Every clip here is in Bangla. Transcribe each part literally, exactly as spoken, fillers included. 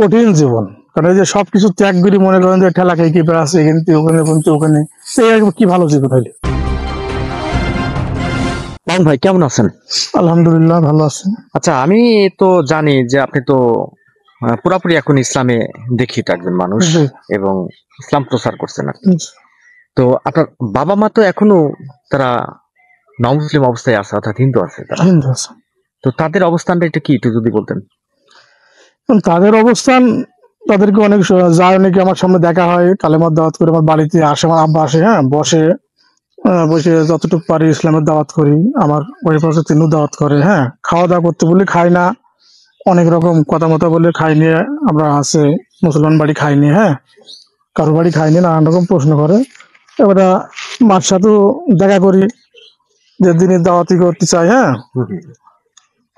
কঠিন জীবন, কারণ এই যে সবকিছু ত্যাগ করে মনে করেন যে ঠেলা খাই কি আছে কিন্তু ওখানে কিন্তু ওখানে সেই কি ভালো জীবন হইলো। মামুন ভাই কেমন আছেন? আলহামদুলিল্লাহ ভালো আছেন। আচ্ছা আমি তো জানি যে আপনি তো পুরাপুরি এখন ইসলামে দীক্ষিত একজন মানুষ এবং ইসলাম প্রচার করছেন আপনি, তো আপনার বাবা মা তো এখনো তারা নমুসলিম অবস্থায় আছে অর্থাৎ হিন্দু আছে, তারা হিন্দু আছে, তো তাদের অবস্থানটা এটা কি একটু যদি বলতেন। তাদের অবস্থান তাদেরকে অনেক যায়, অনেকে আমার সামনে দেখা হয় কালেমার দাওয়াত করে, আমার বাড়িতে আসে, আমার আব্বা আসে, হ্যাঁ বসে বসে যতটুকু পারি ইসলামের দাওয়াত করি, আমার ওই পাশে তিনিও দাওয়াত করে, হ্যাঁ খাওয়া দাওয়া করতে বলি খাই না, অনেক রকম কথা মতো বলে খাই নিয়ে আমরা আছে মুসলমান বাড়ি খাই নিয়ে, হ্যাঁ কারো বাড়ি খাই নিয়ে নানান রকম প্রশ্ন করে। এবার মার সাথেও দেখা করি যে দিনের দাওয়াতি করতে চাই, হ্যাঁ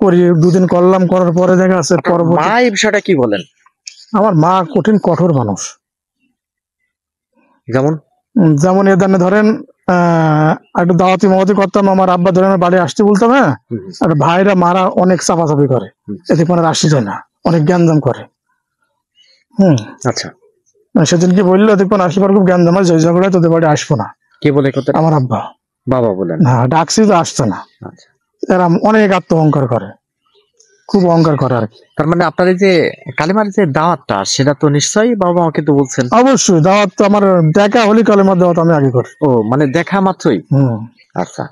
করি, দুদিন করলাম, করার পরে দেখা আছে মা এই বিষয়টা কি বলেন। আমার মা কঠিন কঠোর মানুষ, যেমন যেমন এ দানে ধরেন আহ একটা দাওয়াতি মাওয়াতি করতাম, আমার আব্বা ধরে আমার বাড়ি আসতে বলতাম, হ্যাঁ আর ভাইরা মারা অনেক চাপাচাপি করে, এতে কোনো আসতে যায় না, অনেক জ্ঞানজাম করে। হম আচ্ছা সেদিনকে বললো দেখুন আসলে খুব জ্ঞানজাম হয়, জয় ঝগড়ায় তোদের বাড়ি আসবো না। কে বলে কথা? আমার আব্বা বাবা বলেন। হ্যাঁ ডাকছি তো আসতো না, এরা অনেক আত্ম অহংকার করে, খুব অহংকার করে আর কি। তার মানে আপনার যে কালেমার যে দাওয়াতটা সেটা তো নিশ্চয়ই বাবা মাকে তো বলছেন। অবশ্যই দাওয়াত তো আমার দেখা হলি কালেমার দাওয়াত আমি আগে করি। ও মানে দেখা মাত্রই? হুম। আচ্ছা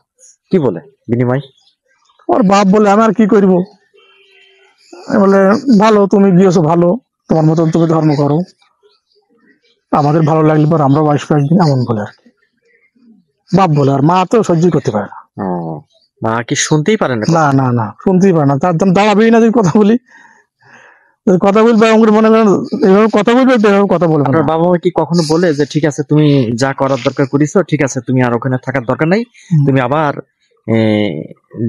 কি বলে বিনিময়? ওর বাপ বলে আমি আর কি করব, বলে ভালো তুমি গিয়েছো ভালো, তোমার মতন তুমি ধর্ম করো, আমাদের ভালো লাগলে পর আমরাও আসবো একদিন, এমন বলে আর কি বাপ বলে। আর মা তো সহ্য করতে পারে না। ও মা কি শুনতেই পারে না? না না না শুনতেই পারে না, তার দাম দাঁড়াবেই না। যদি কথা বলি কথা বলবে মনে করেন এভাবে কথা বলবে, এভাবে কথা বলবে। আপনার বাবা মা কি কখনো বলে যে ঠিক আছে তুমি যা করার দরকার করিছো, ঠিক আছে তুমি আর ওখানে থাকার দরকার নাই, তুমি আবার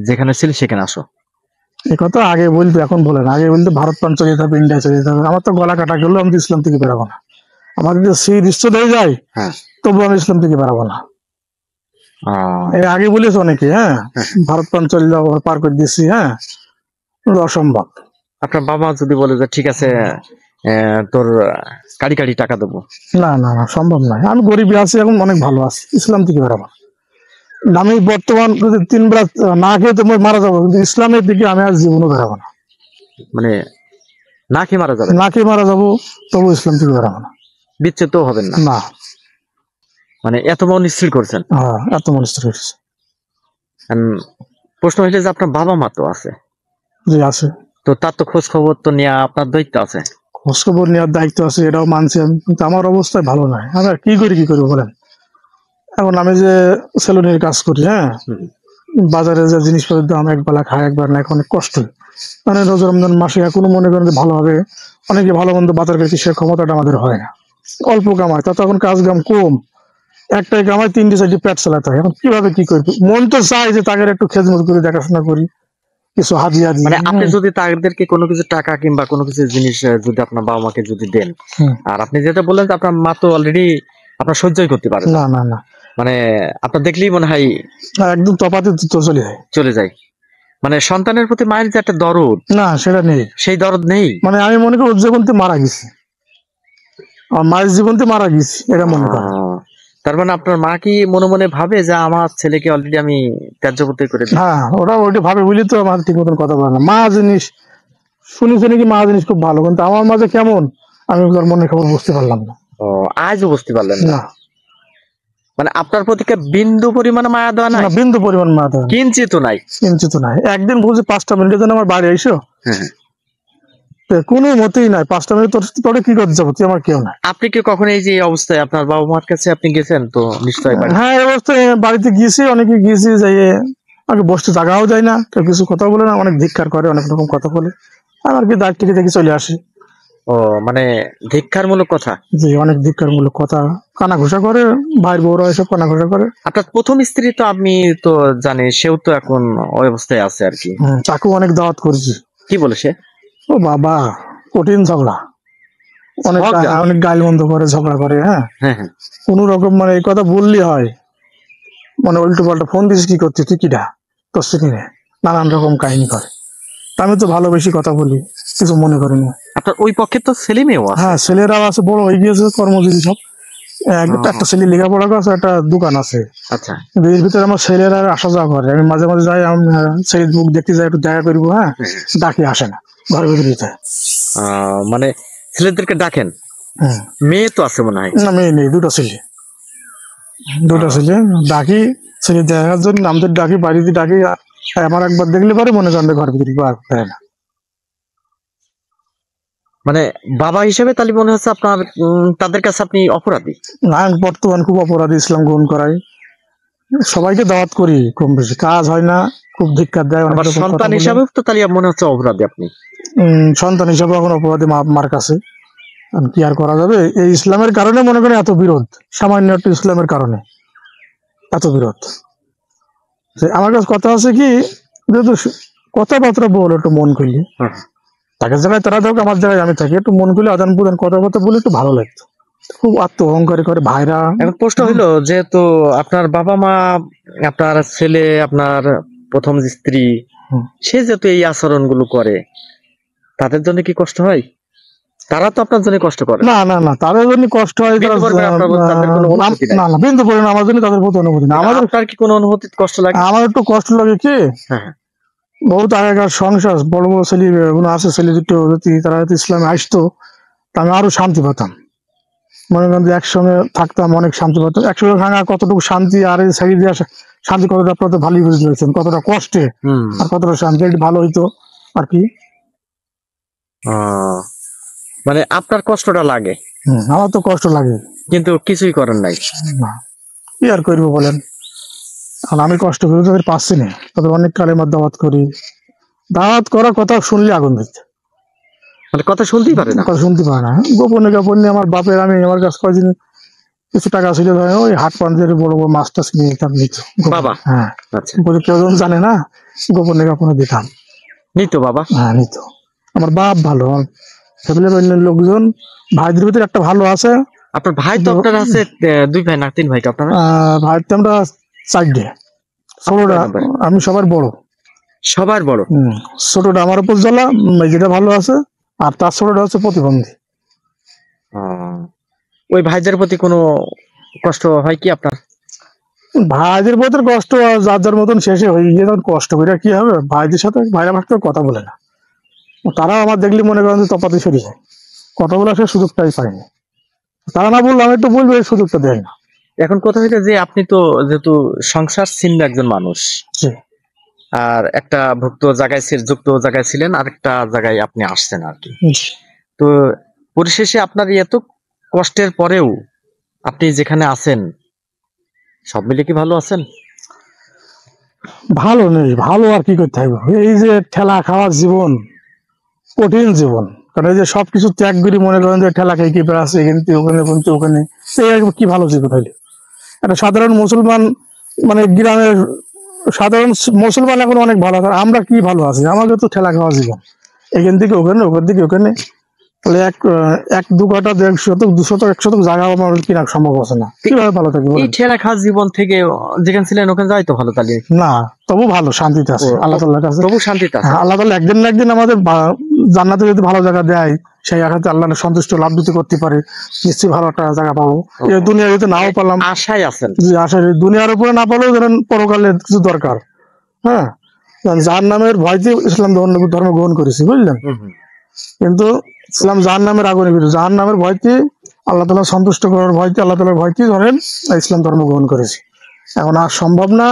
যেখানে ছিল সেখানে আসো? এই কথা আগে বলতো, এখন বলে না। আগে বলতো ভারত পান চলে যেতে হবে, ইন্ডিয়া চলে যেতে হবে। আমার তো গলা কাটা গেলো, আমি ইসলাম থেকে বেরাবো না। আমাদের সেই দৃশ্য হয়ে যায় তবু আমি ইসলাম থেকে বেরাবো না। আগে বলেছে অনেকে, হ্যাঁ ভারত পান চলে যাবো পার করে দিয়েছি, হ্যাঁ অসম্ভব। আপনার বাবা যদি বলে যে ঠিক আছে তোর কাড়ি কাড়ি টাকা দেবো, না না না সম্ভব নয়, আমি গরিব আছি এখন, অনেক ভালো আছি, ইসলাম থেকে বেরাবো। আমি বর্তমান তিন বেলা না খেয়ে তো মারা যাবো, কিন্তু ইসলামের দিকে আমি আর জীবনও বেরাবো না। মানে না খেয়ে মারা যাবে? না খেয়ে মারা যাবো তবু ইসলাম থেকে বেরাবো না, বিচ্ছেদ হবেন না। না মানে এত মন স্থির করছেন? হ্যাঁ এত মন স্থির করছে। প্রশ্ন হইলে যে আপনার বাবা মা তো আছে, জি আছে, তো তার তো খোঁজ খবর তো নেওয়া আপনার দায়িত্ব আছে। খোঁজ খবর নেওয়ার দায়িত্ব আছে এটাও মানছি আমি, কিন্তু আমার অবস্থা ভালো নয়। আমরা কি করি কি করবো বলেন? এখন আমি যে সেলুনের কাজ করি, হ্যাঁ বাজারে যে জিনিসপত্রের দাম একবেলা খাই একবার না, এখন অনেক কষ্ট। মানে রোজ রমজান মাসে এখনো মনে করেন ভালোভাবে অনেকে ভালো মন্দ বাজার করছি, সে ক্ষমতাটা আমাদের হয় না, অল্প কামায়, তা তখন কাজ কাম কম, একটাই কামায় তিনটে চারটি পেট চালাতে হয়। এখন কিভাবে কি করবো? মন তো চাই যে তাদের একটু খেদমত করে দেখাশোনা করি, কিছু হাদিয়া দিই। মানে আপনি যদি তাদেরকে কোনো কিছু টাকা কিংবা কোনো কিছু জিনিস যদি আপনার বাবা মাকে যদি দেন, আর আপনি যেটা বললেন আপনার মা তো অলরেডি আপনার সহ্যই করতে পারে না। না না মানে আপনার দেখলেই মনে হয় একদম তফাতে চলে যায় চলে যায় মানে সন্তানের প্রতি মায়ের যে একটা দরদ, না সেটা নেই, সেই দরদ নেই। মানে আমি মনে করি উদযাপন তো মারা গেছি, মায়ের জীবনতে মারা গেছি এটা মনে করে। তার মানে আপনার মা কি মনে মনে ভাবে যে আমার ছেলেকে অলরেডি আমি ত্যায্য প্রত্যয় করে দিই? হ্যাঁ ওরা ওইটা ভাবে, বুঝলি তো আমার ঠিক মতন কথা বলে না। মা জিনিস শুনেছে নাকি মা জিনিস খুব ভালো, কিন্তু আমার মাঝে কেমন আমি ওর মনের খবর বুঝতে পারলাম না। ও আজও বুঝতে পারলেন না? মানে আপনার প্রতি বিন্দু পরিমাণ মায়া দেওয়া নাই? বিন্দু পরিমাণ মায়া দেওয়া কিঞ্চিত নাই, কিঞ্চিত নাই। একদিন বুঝি পাঁচটা মিনিটের জন্য আমার বাড়ি আইসো, হ্যাঁ কোনো মতেই নাই, পাঁচটা মিনিট তোরে কি করতে যাবো, তুই আমার কেউ নাই। আপনি কি কখনো এই যে অবস্থায় আপনার বাবা মার কাছে আপনি গেছেন? তো নিশ্চয়ই। হ্যাঁ এই অবস্থায় বাড়িতে গিয়েছি, অনেকে গিয়েছি, যাইয়ে আগে বসতে জায়গাও যায় না, কেউ কিছু কথা বলে না, অনেক ধিক্কার করে, অনেক রকম কথা বলে, আমার কি দাগ টিকে দেখে চলে আসে। ও মানে ধিক্কারমূলক কথা? জি অনেক ধিক্কারমূলক কথা, কানা ঘোষা করে, ভাইয়ের বউরা এসব কানা ঘোষা করে। আপনার প্রথম স্ত্রী তো আমি তো জানি, সেও তো এখন ওই অবস্থায় আছে আর কি। তাকেও অনেক দাওয়াত করেছি। কি বলে সে? ও বাবা কঠিন ঝগড়া, অনেক অনেক গাল বন্ধ করে, ঝগড়া করে, হ্যাঁ কোন রকম মানে এই কথা বললি হয় মানে উল্টো পাল্টা ফোন দিস কি করতে তুই কিটা করছি কিনে, নানান রকম কাহিনী করে। আমি তো ভালোবেসে কথা বলি, কিছু মনে করি না। আপনার ওই পক্ষে তো ছেলে মেয়েও আছে? হ্যাঁ, ছেলেরাও আছে, বড় হয়ে গিয়েছে, কর্মজীবী সব। একটা ছেলে লেখাপড়া করে, একটা দোকান আছে। আচ্ছা, এর ভিতরে আমার ছেলেরা আসা যাওয়া করে, আমি মাঝে মাঝে যাই, আমি ছেলের মুখ দেখতে যাই, একটু দেখা করবো। হ্যাঁ, ডাকি আসে না, ঘরের ভিতরে মানে ছেলেদেরকে ডাকেন। মেয়ে তো আছে মনে হয়? না, মেয়ে নেই, দুটো ছেলে, দুটো ছেলে। ডাকি ছেলে দেখার জন্য, আমাদের ডাকি, বাড়িতে ডাকি। আমার একবার দেখলে পরে মনে জানবে ঘর ভিতরে পারে না। মানে বাবা হিসেবে তাহলে মনে হচ্ছে আপনার তাদের কাছে আপনি অপরাধী? না, বর্তমান খুব অপরাধী, ইসলাম গ্রহণ করাই। সবাইকে দাওয়াত করি, কম বেশি কাজ হয় না, খুব ধিক্কার দেয়। সন্তান হিসাবে তো তাহলে মনে হচ্ছে অপরাধী আপনি? উম সন্তান হিসাবে এখন অপরাধী মার কাছে, কি আর করা যাবে। এই ইসলামের কারণে মনে করেন এত বিরোধ, সামান্য একটু ইসলামের কারণে এত বিরোধ। আমার কাছে কথা আছে কি, যেহেতু কথাবার্তা বল, একটু মন খুললে, তাদের জায়গায় তারা থাকুক, আমার জায়গায় আমি থাকি, একটু মন খুলে আদান প্রদান কথাবার্তা বলে একটু ভালো লাগতো। খুব আত্ম অহংকারী করে ভাইরা। এখন প্রশ্ন হইলো, যেহেতু আপনার বাবা মা, আপনার ছেলে, আপনার প্রথম স্ত্রী, সে যেহেতু এই আচরণ গুলো করে, তাদের জন্য কি কষ্ট হয়? তারা তো আপনার জন্য কষ্ট করে? না না না, তাদের জন্য কষ্ট হয় না, না বিন্দু পড়ে না। আমার জন্য তাদের প্রতি অনুভূতি না, আমাদের তার কি কোনো অনুভূতি কষ্ট লাগে? আমার একটু কষ্ট লাগে কি, বহুত আগেকার সংসার, বড় বড় ছেলে আছে, ছেলে দুটো যদি তারা ইসলামে আসতো, আমি আরো শান্তি পেতাম। মনে করেন একসঙ্গে থাকতাম, অনেক শান্তি পেতাম। একসঙ্গে ভাঙা কতটুকু শান্তি, আর এই ছেড়ে দিয়ে শান্তি কতটা আপনার ভালোই বুঝতে পেরেছেন, কতটা কষ্টে আর কতটা শান্তি, ভালো হইতো আর কি। মানে আপনার কষ্টটা লাগে? আমার তো কষ্ট লাগে, কিন্তু কিছুই করেন নাই। কি আর করবো বলেন, আমি কষ্ট করি, তাদের পাচ্ছি না। তাদের অনেক কালেমার দাওয়াত করি, দাওয়াত করার কথা শুনলে আগুন দিচ্ছে, মানে কথা শুনতেই পারে না, কথা শুনতে পারে না। গোপনে গোপনে আমার বাপের, আমি আমার কাছে কয়েকদিন কিছু টাকা ছিল, ওই হাট পান্ডের বড় বড় মাছ টাছ নিয়ে যেতাম, বাবা। হ্যাঁ, কেউ জানে না, গোপনে গোপনে দিতাম, নিত বাবা। হ্যাঁ, নিত। আমার বাপ ভালো, আমার ফ্যামিলির লোকজন, ভাইদের ভিতরে একটা ভালো আছে। আপনার ভাই তো আপনার আছে দুই ভাই না তিন ভাই? তো আপনার ভাই তো আমরা চারটে, ছোটটা আমি সবার বড়, সবার বড়। ছোটটা আমার উপর জ্বালা, যেটা ভালো আছে, আর তার ছোটটা হচ্ছে প্রতিবন্ধী। ওই ভাইদের প্রতি কোনো কষ্ট হয় কি আপনার? ভাইদের প্রতি কষ্ট যার যার মতন শেষে হয়ে গিয়ে, তখন কষ্ট করে কি হবে। ভাইদের সাথে ভাইরা ভাইরা কথা বলে না, তারা আমার দেখলে মনে করেন যে তফাতে সরে যায়, কথা বলার সে সুযোগটাই পায়নি। তারা না বললে আমি একটু বলবো, এই সুযোগটা দেয় না। এখন কথা হইলো যে আপনি তো যেহেতু সংসার ছিন্ন একজন মানুষ, আর একটা ভুক্ত জায়গায় যুক্ত জায়গায় ছিলেন, আর একটা জায়গায় আপনি আসছেন আর কি। তো পরিশেষে আপনার এত কষ্টের পরেও আপনি যেখানে আছেন, সব মিলে কি ভালো আছেন? ভালো নেই, ভালো আর কি করতে হবে। এই যে ঠেলা খাওয়ার জীবন, কঠিন জীবন, কারণ এই যে সবকিছু ত্যাগ করে মনে করেন যে ঠেলা খাই কি বেড়াচ্ছে, কিন্তু ওখানে কিন্তু ওখানে, সেই কি ভালো জীবন হইলে। একটা সাধারণ মুসলমান, মানে গ্রামের সাধারণ মুসলমান এখন অনেক ভালো, আমরা কি ভালো আছি, আমাদের তো ঠেলা খাওয়া জীবন, এখান থেকে ওখানে, ওখান থেকে ওখানে। তাহলে এক এক দু কাটা শতক, দু শতক, এক শতক জায়গা আমার কিনা সম্ভব হচ্ছে না, কিভাবে ভালো থাকি। ঠেলা খাওয়া জীবন থেকে যেখানে ছিলেন ওখানে যাই তো ভালো তাহলে না, তবু ভালো শান্তিতে আছে আল্লাহ তাআলার কাছে, তবু শান্তিতে আছে আল্লাহ তাআলা। একদিন না একদিন আমাদের জান্নাতে যদি ভালো জায়গা দেয়, সেই আশাতে আল্লাহ সন্তুষ্ট লাভ দিতে করতে পারে, নিশ্চয়ই ভালো একটা জায়গা পাবো। এই দুনিয়া যদি নাও পেলাম, আশায় আছেন যে আশায়, দুনিয়ার উপরে না পেলেও যেন পরকালে কিছু দরকার। হ্যাঁ, জাহান্নামের ভয় দিয়ে ইসলাম ধর্ম গ্রহণ করেছি, বুঝলেন। কিন্তু ইসলাম জাহান্নামের আগুনে বিরুদ্ধে, জাহান্নামের ভয়তে আল্লাহ তাআলা সন্তুষ্ট করার ভয়তে, আল্লাহ তাআলার ভয়তে ধরেন ইসলাম ধর্ম গ্রহণ করেছি। এখন আর সম্ভব না,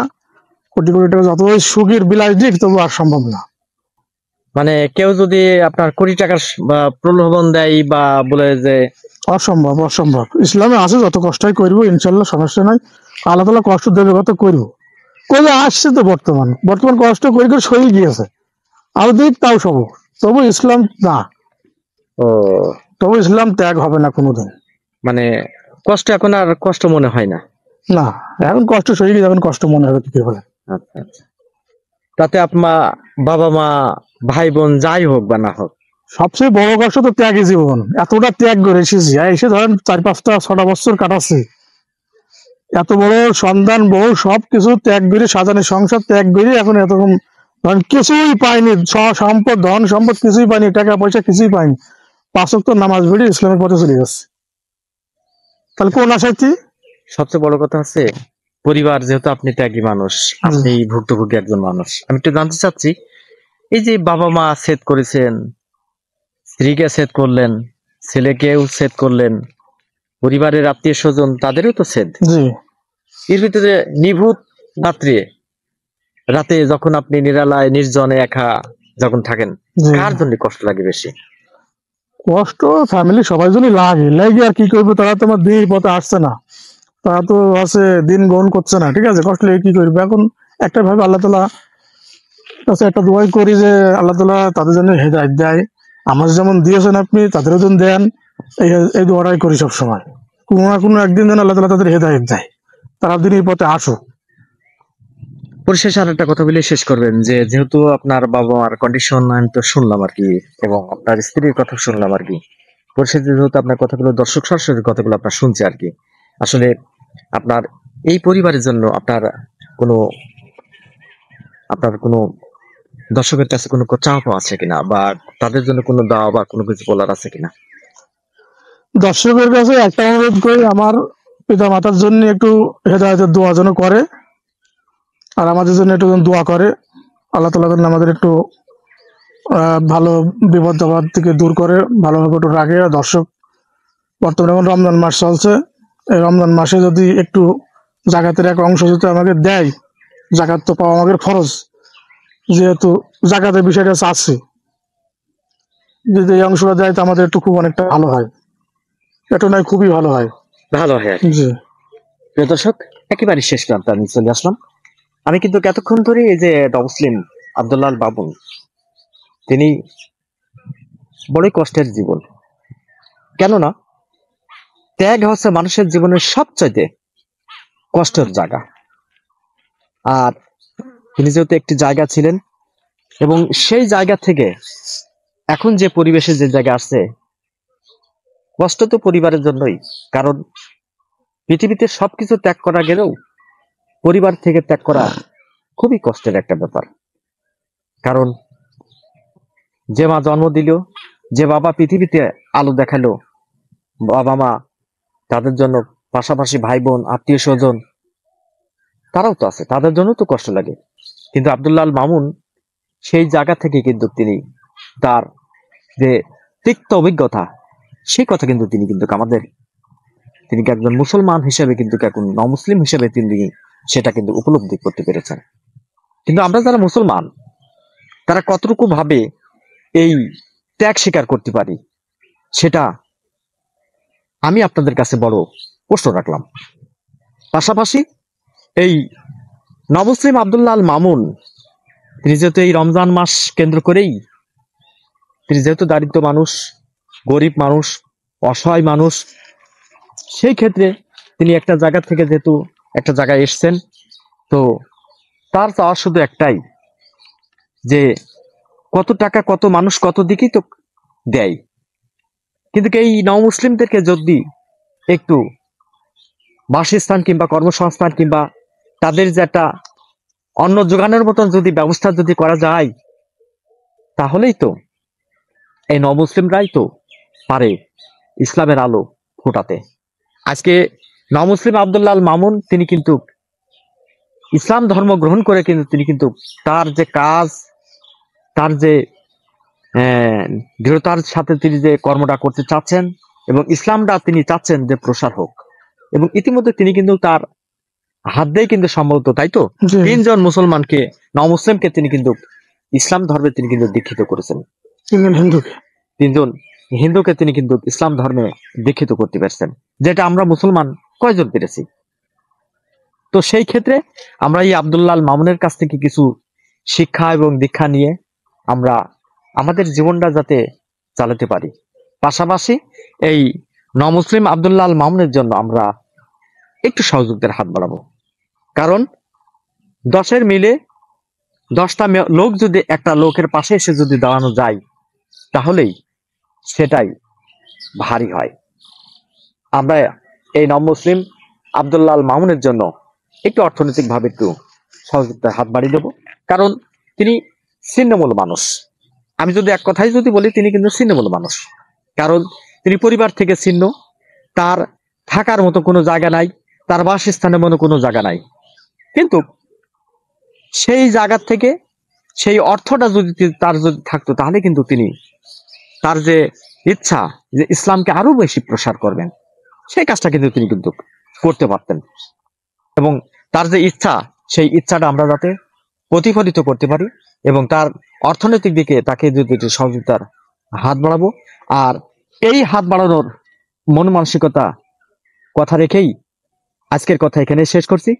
কোটি কোটি টাকা যত সুখের বিলাস দিক, তবু আর সম্ভব না। মানে কেউ যদি আপনার কোটি টাকার প্রলোভন দেয় বা বলে যে অসম্ভব, অসম্ভব। ইসলামে আছে যত কষ্টই করবো ইনশাল্লাহ, সমস্যা নাই, আল্লাহ তাআলা কষ্ট দেবে কত করবো, করে আসছে তো। বর্তমান বর্তমান কষ্ট করে করে সই গিয়েছে, আর দিক তাও সব, তবু ইসলাম না, ও তবু ইসলাম ত্যাগ হবে না কোনোদিন। মানে কষ্ট এখন আর কষ্ট মনে হয় না, না এখন কষ্ট সই গিয়ে যখন কষ্ট মনে হবে কি বলে। আচ্ছা আচ্ছা, তাতে আপনার বাবা মা, ভাই বোন যাই হোক বা না হোক, সবচেয়ে বড় কষ্ট তো ত্যাগী জীবন। এতটা ত্যাগ করে এসেছি, এসে ধরেন চার পাঁচটা ছটা বছর কাটাচ্ছি, এত বড় সন্তান, বউ, সবকিছু ত্যাগ করে, সাজানো সংসার ত্যাগ করে, এখন এতরকম কারণ কিছুই পাইনি, সম্পদ ধন সম্পদ কিছুই পাইনি, টাকা পয়সা কিছুই পাইনি, পাঁচ ওয়াক্ত নামাজ পড়ে ইসলামের পথে চলে যাচ্ছে। তাহলে কোন আশায় কি? সবচেয়ে বড় কথা আছে পরিবার, যেহেতু আপনি ত্যাগী মানুষ, আপনি ভুক্তভোগী একজন মানুষ, আমি একটু জানতে চাচ্ছি এই যে বাবা মা ছেদ করেছেন, স্ত্রীকে ছেদ করলেন, ছেলেকেও ছেদ করলেন, পরিবারের আত্মীয় স্বজন তাদেরও তো ছেদ, এর ভিতরে নিভূত রাত্রে রাতে যখন আপনি নিরালায় নির্জনে একা যখন থাকেন কার জন্য কষ্ট লাগে বেশি? কষ্ট ফ্যামিলি সবার জন্য লাগে, লাগে আর কি করবো, তারা তোমার দিনের পথে আসছে না, তারা তো আছে দিন গ্রহণ করছে না, ঠিক আছে, কষ্ট লাগে কি করবো। এখন একটা ভাবে আল্লাহ তাআলা কাছে একটা দোয়া করি যে আল্লাহ তাআলা তাদের জন্য হেদায়েত দেয়, আমার যেমন দিয়েছেন আপনি তাদেরও যেন দেন, এই এই দোয়াটাই করি সবসময়, কোনো না কোনো একদিন যেন আল্লাহ তাআলা তাদের হেদায়েত দেয়, তারা দিনের পথে আসুক। পরিশেষে আর একটা কথা বলে শেষ করবেন যে যেহেতু আপনার বাবা মার কন্ডিশন আমি তো শুনলাম আর কি, এবং আপনার স্ত্রীর কথা শুনলাম আর কি, পরিশেষে যেহেতু আপনার কথাগুলো দর্শক সরাসরি কথাগুলো আপনার শুনছে আর কি, আসলে আপনার এই পরিবারের জন্য আপনার কোনো আপনার কোনো দর্শকের কাছে কোনো চাপ আছে কিনা বা তাদের জন্য কোনো দাওয়া বা কোনো কিছু বলার আছে কিনা? দর্শকের কাছে একটা অনুরোধ করি, আমার পিতা মাতার জন্য একটু হেদায়েতের দোয়া যেন করে, আর আমাদের জন্য একটু দোয়া করে, আল্লাহ তাআলা যেন আমাদের একটু ভালো বিপদ আপদ থেকে দূর করে, ভালোভাবে একটু রাখে। দর্শক বর্তমানে এখন রমজান মাস চলছে, এই রমজান মাসে যদি একটু জাকাতের এক অংশ যদি আমাকে দেয়, জাকাত তো পাওয়া আমাদের ফরজ, যেহেতু জাকাতের বিষয়টা আছে, যদি এই অংশটা দেয় তো আমাদের একটু খুব অনেকটা ভালো হয়, এটা নয় খুবই ভালো হয়, ভালো হয়। জি প্রিয় দর্শক, একেবারে শেষ প্রান্তে আমি চলে আসলাম। আমি কিন্তু এতক্ষণ ধরে এই যে মুসলিম আব্দুল্লাহ আল মামুন, তিনি বড়ই কষ্টের জীবন, কেননা ত্যাগ হচ্ছে মানুষের জীবনের সবচাইতে কষ্টের জায়গা, আর তিনি যেহেতু একটি জায়গা ছিলেন এবং সেই জায়গা থেকে এখন যে পরিবেশে যে জায়গা আসছে, কষ্ট তো পরিবারের জন্যই, কারণ পৃথিবীতে সবকিছু ত্যাগ করা গেলেও পরিবার থেকে ত্যাগ করা খুবই কষ্টের একটা ব্যাপার, কারণ যে মা জন্ম দিল, যে বাবা পৃথিবীতে আলো দেখালো, বাবা মা তাদের জন্য পাশাপাশি ভাই বোন আত্মীয় স্বজন তারাও তো আছে, তাদের জন্য তো কষ্ট লাগে, কিন্তু আব্দুল্লাহ আল মামুন সেই জায়গা থেকে কিন্তু তিনি তার যে তিক্ত অভিজ্ঞতা সেই কথা কিন্তু তিনি কিন্তু আমাদের তিনি একজন মুসলমান হিসেবে কিন্তু এখন নমুসলিম হিসেবে তিনি সেটা কিন্তু উপলব্ধি করতে পেরেছেন। কিন্তু আমরা যারা মুসলমান তারা কতটুকু ভাবে এই ত্যাগ স্বীকার করতে পারি সেটা আমি আপনাদের কাছে বড় প্রশ্ন রাখলাম। পাশাপাশি এই নবমুসলিম আব্দুল্লাহ আল মামুন তিনি যেহেতু এই রমজান মাস কেন্দ্র করেই তিনি যেহেতু দারিদ্র মানুষ, গরিব মানুষ, অসহায় মানুষ, সেই ক্ষেত্রে তিনি একটা জায়গা থেকে যেহেতু একটা জায়গায় এসছেন, তো তার চাওয়া শুধু একটাই যে কত টাকা কত মানুষ কত দিকেই তো দেয়, কিন্তু এই নও-মুসলিমদেরকে যদি একটু বাসস্থান কিংবা কর্মসংস্থান কিংবা তাদের যে একটা অন্ন যোগানের মতন যদি ব্যবস্থা যদি করা যায়, তাহলেই তো এই নও-মুসলিমরাই তো পারে ইসলামের আলো ফোটাতে। আজকে নও-মুসলিম আব্দুল্লাহ আল মামুন তিনি কিন্তু ইসলাম ধর্ম গ্রহণ করে কিন্তু তিনি কিন্তু তার যে কাজ, তার যে দৃঢ়তার সাথে তিনি যে কর্মটা করতে চাচ্ছেন এবং ইসলামটা তিনি চাচ্ছেন যে প্রসার হোক, এবং ইতিমধ্যে তিনি কিন্তু তার হাত দিয়ে কিন্তু সম্ভবত তাই তো তিনজন মুসলমানকে নও-মুসলিমকে তিনি কিন্তু ইসলাম ধর্মে তিনি কিন্তু দীক্ষিত করেছেন, তিনজন হিন্দুকে তিনজন হিন্দুকে তিনি কিন্তু ইসলাম ধর্মে দীক্ষিত করতে পেরেছেন, যেটা আমরা মুসলমান কয়জন পেরেছি। তো সেই ক্ষেত্রে আমরা এই আব্দুল্লাহ আল মামুনের কাছ থেকে কিছু শিক্ষা এবং দীক্ষা নিয়ে আমরা আমাদের জীবনটা যাতে চালাতে পারি, পাশাপাশি এই নও-মুসলিম আব্দুল্লাহ আল মামুনের জন্য আমরা একটু সহযোগিতার হাত বাড়াবো, কারণ দশের মিলে দশটা লোক যদি একটা লোকের পাশে এসে যদি দাঁড়ানো যায় তাহলেই সেটাই ভারী হয়। আমরা এই নও-মুসলিম আব্দুল্লাহ আল মামুনের জন্য একটু অর্থনৈতিকভাবে একটু সহযোগিতার হাত বাড়িয়ে দেবো, কারণ তিনি ছিন্নমূল মানুষ। আমি যদি এক কথাই যদি বলি, তিনি কিন্তু ছিন্নমূল মানুষ, কারণ তিনি পরিবার থেকে ছিন্ন, তার থাকার মতো কোনো জায়গা নাই, তার বাসস্থানের মতো কোনো জায়গা নাই। কিন্তু সেই জায়গা থেকে সেই অর্থটা যদি তার যদি থাকতো, তাহলে কিন্তু তিনি তার যে ইচ্ছা যে ইসলামকে আরো বেশি প্রসার করবেন, সেই কাজটা কিন্তু তিনি কিন্তু করতে পারতেন। এবং তার যে ইচ্ছা, সেই ইচ্ছাটা আমরা যাতে প্রতিফলিত করতে পারি এবং তার অর্থনৈতিক দিকে তাকে যদি সহযোগিতার হাত বাড়াবো। আর এই হাত বাড়ানোর মন মানসিকতা কথা রেখেই আজকের কথা এখানে শেষ করছি।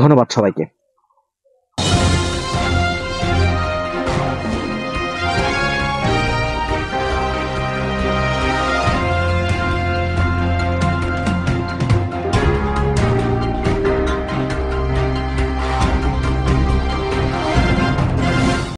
ধন্যবাদ সবাইকে।